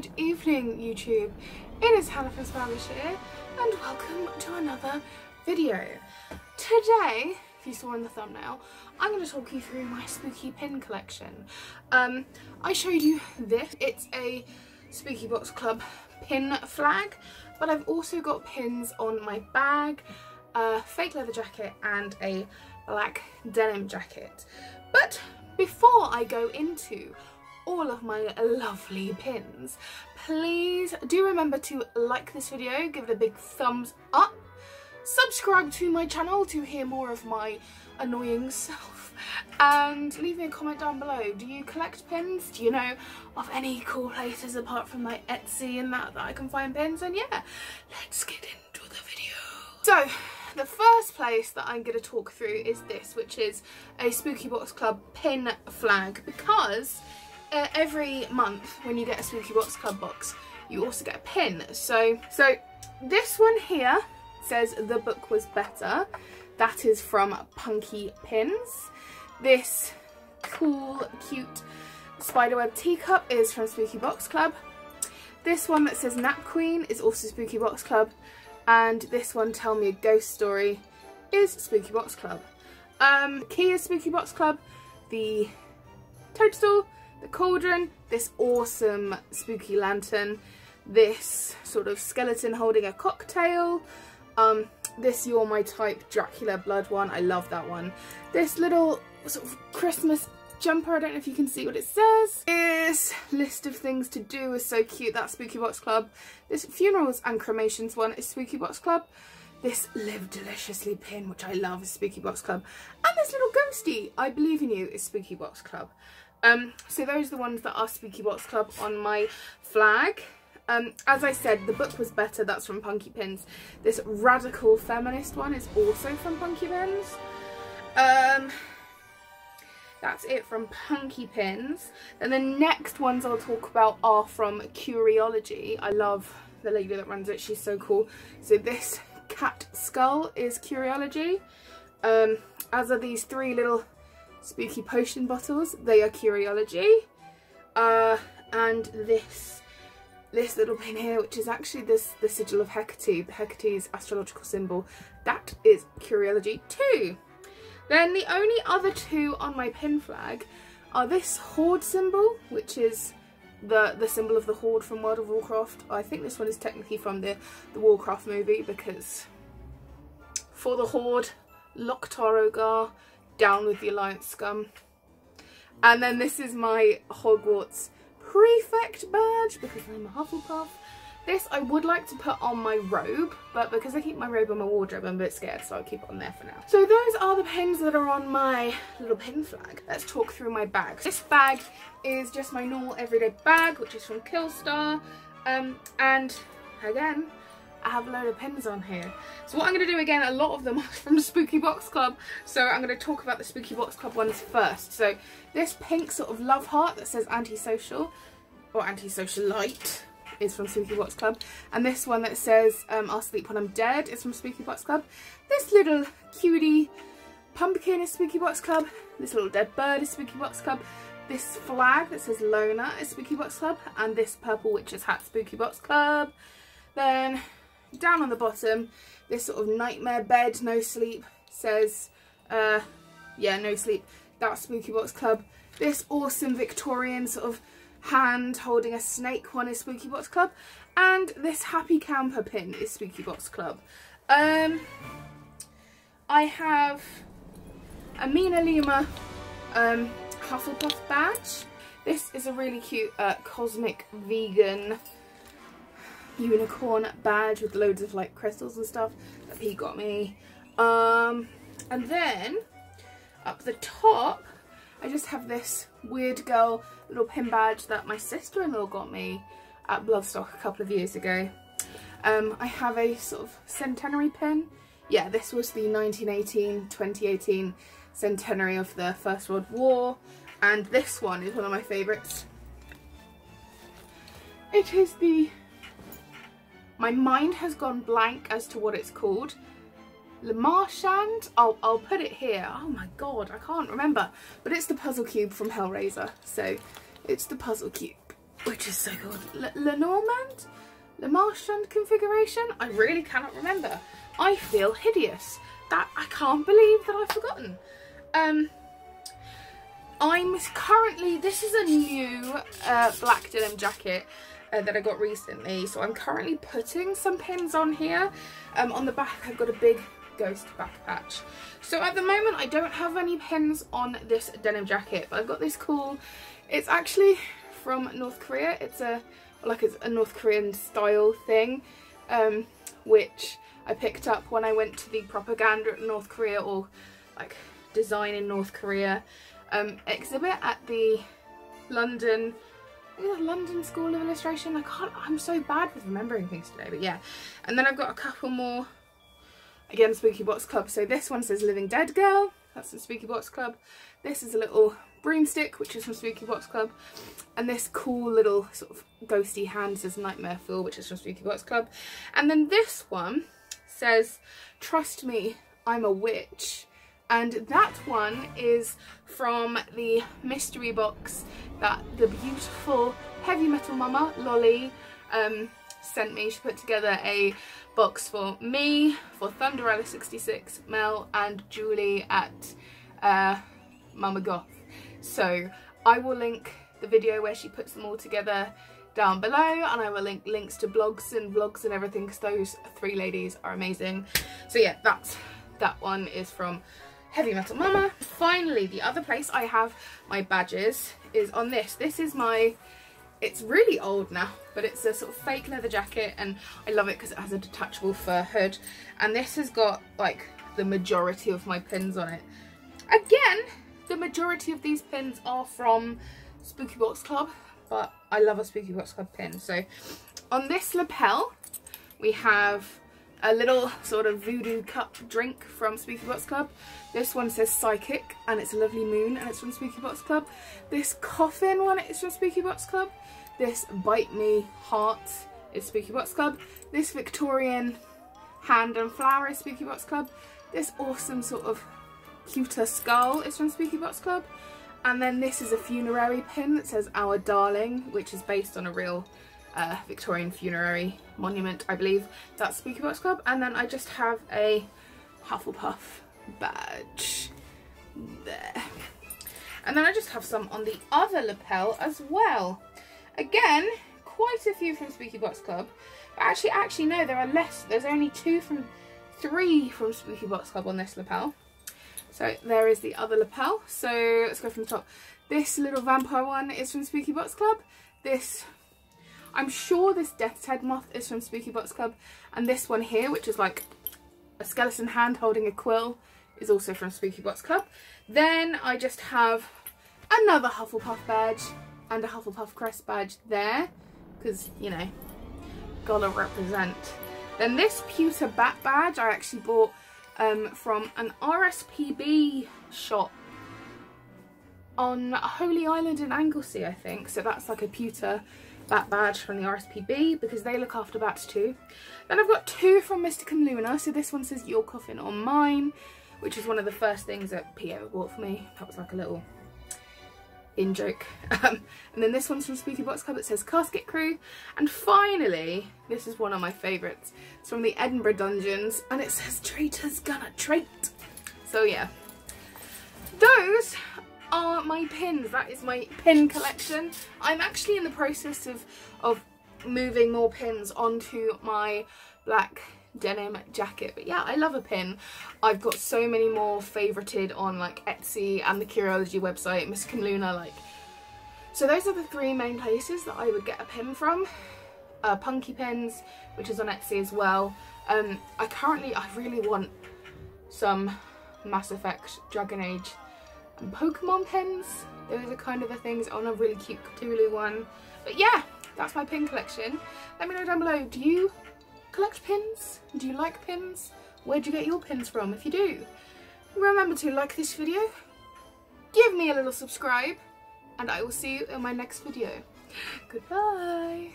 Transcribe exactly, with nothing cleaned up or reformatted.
Good evening, YouTube. It is Hannah from Smaugish here, and welcome to another video. Today, if you saw in the thumbnail, I'm going to talk you through my spooky pin collection. Um, I showed you this. It's a Spooky Box Club pin flag, but I've also got pins on my bag, a fake leather jacket, and a black denim jacket. But before I go into all of my lovely pins, please do remember to like this video, give it a big thumbs up, subscribe to my channel to hear more of my annoying self, and leave me a comment down below. Do you collect pins? Do you know of any cool places apart from like Etsy and that that I can find pins? And yeah, let's get into the video. So the first place that I'm going to talk through is this, which is a Spooky Box Club pin flag, because Uh, every month when you get a Spooky Box Club box, you also get a pin. So, so this one here says "The book was better." That is from Punky Pins. This cool, cute spiderweb teacup is from Spooky Box Club. This one that says "Nap Queen" is also Spooky Box Club, and this one, "Tell Me a Ghost Story," is Spooky Box Club. Um, key is Spooky Box Club. The toadstool, the cauldron, this awesome spooky lantern, this sort of skeleton holding a cocktail, um, this "You're My Type" Dracula blood one, I love that one. This little sort of Christmas jumper, I don't know if you can see what it says. This list of things to do is so cute, that's Spooky Box Club. This funerals and cremations one is Spooky Box Club. This "Live Deliciously" pin, which I love, is Spooky Box Club. And this little ghosty, "I Believe in You," is Spooky Box Club. Um, so those are the ones that are Spooky Box Club on my flag. Um, as I said, "The book was better," that's from Punky Pins. This radical feminist one is also from Punky Pins. Um, that's it from Punky Pins. And the next ones I'll talk about are from Curiology. I love the lady that runs it, she's so cool. So this cat skull is Curiology, um, as are these three little spooky potion bottles, they are Curiology, uh, and this this little pin here, which is actually this the sigil of Hecate, the Hecate's astrological symbol, that is Curiology too. Then the only other two on my pin flag are this horde symbol, which is the the symbol of the horde from World of Warcraft. I think this one is technically from the, the Warcraft movie, because for the horde, Loctaro Gar, down with the Alliance scum. And then this is my Hogwarts prefect badge, because I'm a Hufflepuff. This I would like to put on my robe, but because I keep my robe on my wardrobe, I'm a bit scared, so I'll keep it on there for now. So those are the pins that are on my little pin flag. Let's talk through my bag. This bag is just my normal everyday bag, which is from Killstar. Um, and again, I have a load of pins on here. So what I'm going to do, again, a lot of them are from Spooky Box Club, so I'm going to talk about the Spooky Box Club ones first. So this pink sort of love heart that says "Antisocial" or "Antisocialite" is from Spooky Box Club, and this one that says um, "I'll Sleep When I'm Dead" is from Spooky Box Club. This little cutie pumpkin is Spooky Box Club. This little dead bird is Spooky Box Club. This flag that says "Lona" is Spooky Box Club, and this purple witch's hat, Spooky Box Club. Then down on the bottom, this sort of nightmare bed, no sleep, says, uh, yeah, no sleep, that's Spooky Box Club. This awesome Victorian sort of hand holding a snake one is Spooky Box Club. And this happy camper pin is Spooky Box Club. Um, I have a Mina Lima um, Hufflepuff badge. This is a really cute uh, cosmic vegan unicorn badge with loads of like crystals and stuff that he got me. Um, and then up the top, I just have this weird girl little pin badge that my sister-in-law got me at Bloodstock a couple of years ago. Um, I have a sort of centenary pin. Yeah, this was the nineteen eighteen twenty eighteen centenary of the First World War, and this one is one of my favourites. It is the My mind has gone blank as to what it's called. Lemarchand? I'll, I'll put it here. Oh my god, I can't remember. But it's the puzzle cube from Hellraiser. So it's the puzzle cube. which is so good. Lenormand? Lemarchand configuration? I really cannot remember. I feel hideous. That I can't believe that I've forgotten. Um, I'm currently, this is a new uh, black denim jacket uh, that I got recently. So I'm currently putting some pins on here. Um, on the back I've got a big ghost back patch. So at the moment I don't have any pins on this denim jacket, but I've got this cool, it's actually from North Korea. It's a, like it's a North Korean style thing, um, which I picked up when I went to the propaganda at North Korea, or like design in North Korea um, exhibit at the London, London School of Illustration. I can't, I'm so bad with remembering things today, but yeah. And then I've got a couple more, again, Spooky Box Club. So this one says Living Dead Girl, that's from Spooky Box Club. This is a little broomstick, which is from Spooky Box Club. And this cool little sort of ghosty hand says Nightmare Fuel, which is from Spooky Box Club. And then this one says, trust me, I'm a witch. And that one is from the mystery box that the beautiful Heavy Metal Mama, Lolly, um, sent me. She put together a box for me, for Thunderella sixty-six, Mel and Julie at uh, Mama Goth. So I will link the video where she puts them all together down below, and I will link links to blogs and vlogs and everything, because those three ladies are amazing. So yeah, that's, that one is from Heavy Metal Mama. Finally, the other place I have my badges is on this. This is my, it's really old now, but it's a sort of fake leather jacket, and I love it because it has a detachable fur hood. And this has got like the majority of my pins on it. Again, the majority of these pins are from Spooky Box Club, but I love a Spooky Box Club pin. So on this lapel, we have a little sort of voodoo cup drink from Spooky Box Club. This one says Psychic, and it's a lovely moon, and it's from Spooky Box Club. This coffin one is from Spooky Box Club. This Bite Me Heart is Spooky Box Club. This Victorian hand and flower is Spooky Box Club. This awesome sort of cuter skull is from Spooky Box Club. And then this is a funerary pin that says Our Darling, which is based on a real Uh, Victorian funerary monument, I believe. That's Spooky Box Club. And then I just have a Hufflepuff badge there, and then I just have some on the other lapel as well. Again, quite a few from Spooky Box Club, but actually actually no, there are less. There's only two from three from Spooky Box Club on this lapel. So there is the other lapel. So let's go from the top. This little vampire one is from Spooky Box Club. This, I'm sure this death's head moth is from Spooky Box Club, and this one here, which is like a skeleton hand holding a quill, is also from Spooky Box Club. Then I just have another Hufflepuff badge and a Hufflepuff crest badge there, because, you know, gotta represent. Then this pewter bat badge I actually bought um, from an R S P B shop on Holy Island in Anglesey, I think. So that's like a pewter bat badge from the R S P B, because they look after bats too. Then I've got two from Mysticum Luna. So this one says Your Coffin or Mine, which is one of the first things that P ever bought for me. That was like a little in joke. Um, and then this one's from Spooky Box Club. It says Casket Crew. And finally, this is one of my favourites. It's from the Edinburgh Dungeons, and it says Traitor's Gonna Trait. So yeah, those are my pins. That is my pin collection. I'm actually in the process of of moving more pins onto my black denim jacket, but yeah, I love a pin. I've got so many more favorited on like Etsy and the Curiology website, Mysticum Luna, like, so those are the three main places that I would get a pin from. uh, Punky Pins, which is on Etsy as well. um I currently, I really want some Mass Effect, Dragon Age and Pokemon pins. Those are kind of the things on a really cute Cthulhu one. But yeah, that's my pin collection. Let me know down below, do you collect pins? Do you like pins? Where do you get your pins from if you do? Remember to like this video, give me a little subscribe, and I will see you in my next video. Goodbye.